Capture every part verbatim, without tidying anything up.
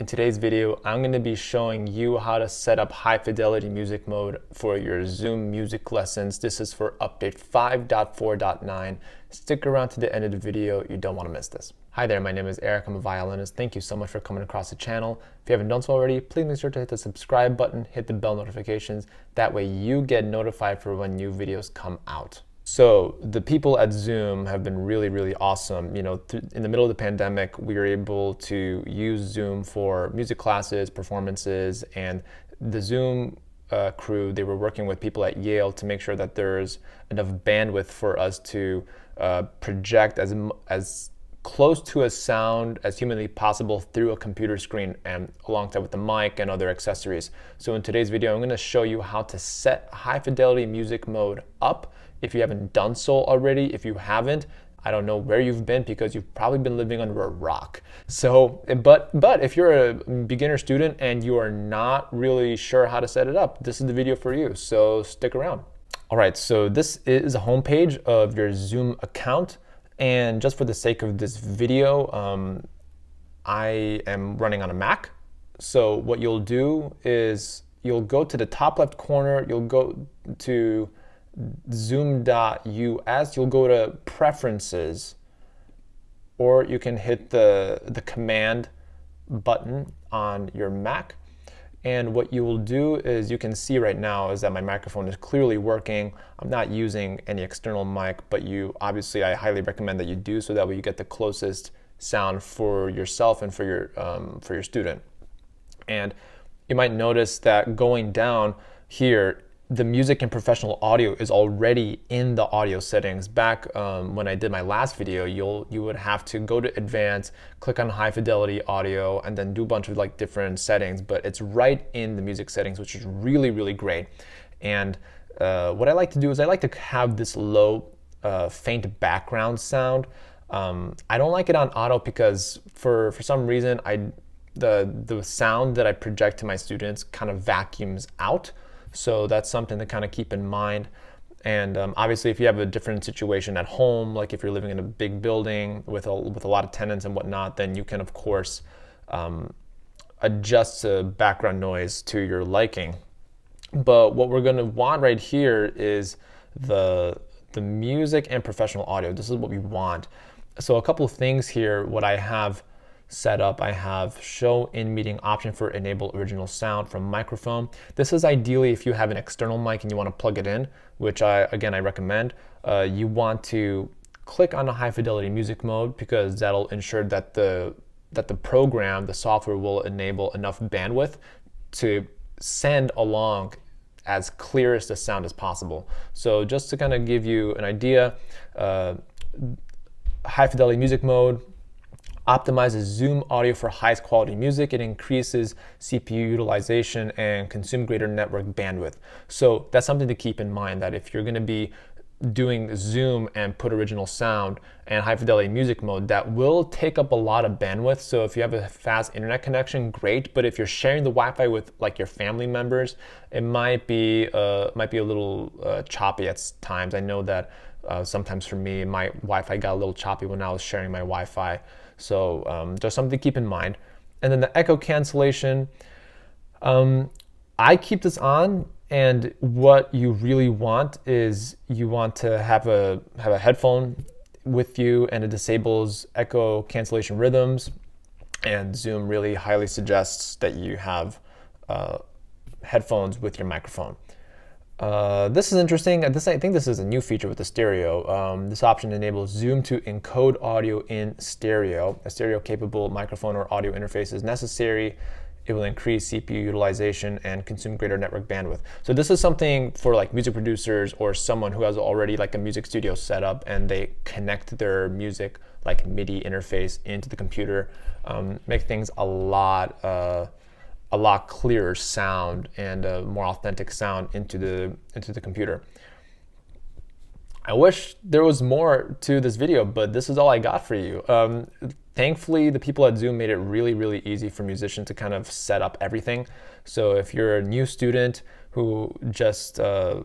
In today's video, I'm going to be showing you how to set up high fidelity music mode for your Zoom music lessons. This is for update five point four point nine. Stick around to the end of the video. You don't want to miss this. Hi there, my name is Eric. I'm a violinist. Thank you so much for coming across the channel. If you haven't done so already, please make sure to hit the subscribe button, hit the bell notifications. That way you get notified for when new videos come out. So the people at Zoom have been really, really awesome. You know, th in the middle of the pandemic, we were able to use Zoom for music classes, performances, and the Zoom uh, crew, they were working with people at Yale to make sure that there's enough bandwidth for us to uh, project as, as close to a sound as humanly possible through a computer screen and alongside with the mic and other accessories. So in today's video, I'm gonna show you how to set high fidelity music mode up. If you haven't done so already, if you haven't, I don't know where you've been because you've probably been living under a rock. So, but, but if you're a beginner student and you are not really sure how to set it up, this is the video for you, so stick around. All right, so this is a homepage of your Zoom account. And just for the sake of this video, um, I am running on a Mac. So what you'll do is you'll go to the top left corner, you'll go to zoom dot U S, you'll go to preferences, or you can hit the the command button on your Mac, and what you will do is you can see right now is that my microphone is clearly working. I'm not using any external mic, but you obviously I highly recommend that you do, so that way you get the closest sound for yourself and for your um, for your student. And you might notice that going down here, the music and professional audio is already in the audio settings. Back um, when I did my last video, you'll you would have to go to advanced, click on high fidelity audio, and then do a bunch of like different settings, but it's right in the music settings, which is really, really great. And uh, what I like to do is I like to have this low uh, faint background sound. Um, I don't like it on auto because for, for some reason, I the, the sound that I project to my students kind of vacuums out. So that's something to kind of keep in mind. And um, obviously if you have a different situation at home, like if you're living in a big building with a, with a lot of tenants and whatnot, then you can of course um, adjust the background noise to your liking. But what we're gonna want right here is the, the music and professional audio. This is what we want. So a couple of things here, what I have set up, I have show in meeting option for enable original sound from microphone. This is ideally if you have an external mic and you want to plug it in, which I again I recommend. Uh, you want to click on the high fidelity music mode because that'll ensure that the that the program, the software, will enable enough bandwidth to send along as clear as the sound as possible. So just to kind of give you an idea, uh, high fidelity music mode optimizes Zoom audio for highest quality music. It increases C P U utilization and consumes greater network bandwidth. So that's something to keep in mind, that if you're going to be doing Zoom and put original sound and high fidelity music mode, that will take up a lot of bandwidth. So if you have a fast internet connection, great. But if you're sharing the Wi-Fi with like your family members, it might be uh, might be a little uh, choppy at times. I know that uh, sometimes for me, my Wi-Fi got a little choppy when I was sharing my Wi-Fi. So um, just something to keep in mind. And then the echo cancellation, um, I keep this on, and what you really want is you want to have a, have a headphone with you, and it disables echo cancellation rhythms, and Zoom really highly suggests that you have uh, headphones with your microphone. Uh, this is interesting. This, I think this is a new feature with the stereo. Um, this option enables Zoom to encode audio in stereo. A stereo-capable microphone or audio interface is necessary. It will increase C P U utilization and consume greater network bandwidth. So this is something for like music producers or someone who has already like a music studio set up and they connect their music like MIDI interface into the computer. Um, make things a lot uh, a lot clearer sound and a more authentic sound into the into the computer. I wish there was more to this video, but this is all I got for you. Um, thankfully, the people at Zoom made it really, really easy for musicians to kind of set up everything. So if you're a new student who just uh,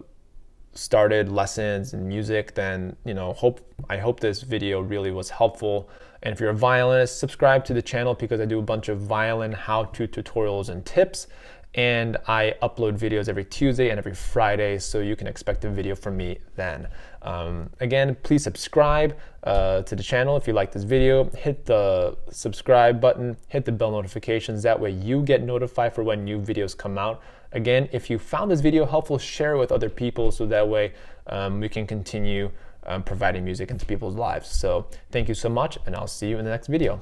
started lessons in music, then you know, hope I hope this video really was helpful. And if you're a violinist, subscribe to the channel because I do a bunch of violin how-to tutorials and tips. And I upload videos every Tuesday and every Friday, so you can expect a video from me then. Um, again, please subscribe uh, to the channel if you like this video. Hit the subscribe button, hit the bell notifications, that way you get notified for when new videos come out. Again, if you found this video helpful, share it with other people so that way um, we can continue um, providing music into people's lives. So thank you so much, and I'll see you in the next video.